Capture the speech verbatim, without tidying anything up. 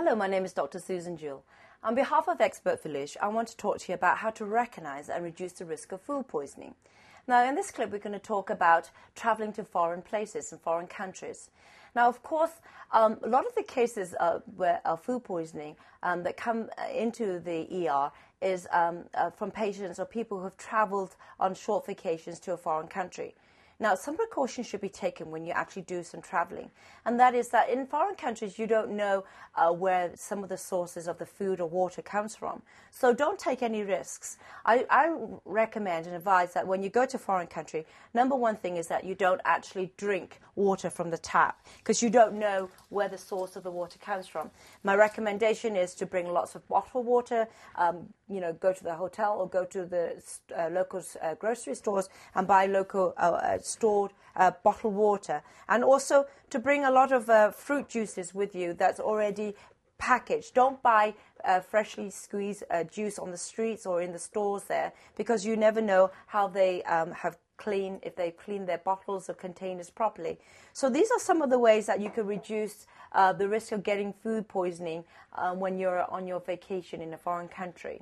Hello, my name is Doctor Susan Jewell. On behalf of Expert Village, I want to talk to you about how to recognise and reduce the risk of food poisoning. Now, in this clip, we're going to talk about travelling to foreign places and foreign countries. Now, of course, um, a lot of the cases uh, where uh, food poisoning um, that come into the E R is um, uh, from patients or people who have travelled on short vacations to a foreign country. Now, some precautions should be taken when you actually do some traveling, and that is that in foreign countries you don't know uh, where some of the sources of the food or water comes from, so don't take any risks. I, I recommend and advise that when you go to a foreign country, number one thing is that you don't actually drink water from the tap, because you don't know where the source of the water comes from. My recommendation is to bring lots of bottled water, um, you know, go to the hotel or go to the uh, local uh, grocery stores and buy local uh, uh, stored uh, bottled water, and also to bring a lot of uh, fruit juices with you that's already packaged. Don't buy uh, freshly squeezed uh, juice on the streets or in the stores there, because you never know how they um, have cleaned, if they've cleaned their bottles or containers properly. So these are some of the ways that you can reduce uh, the risk of getting food poisoning uh, when you're on your vacation in a foreign country.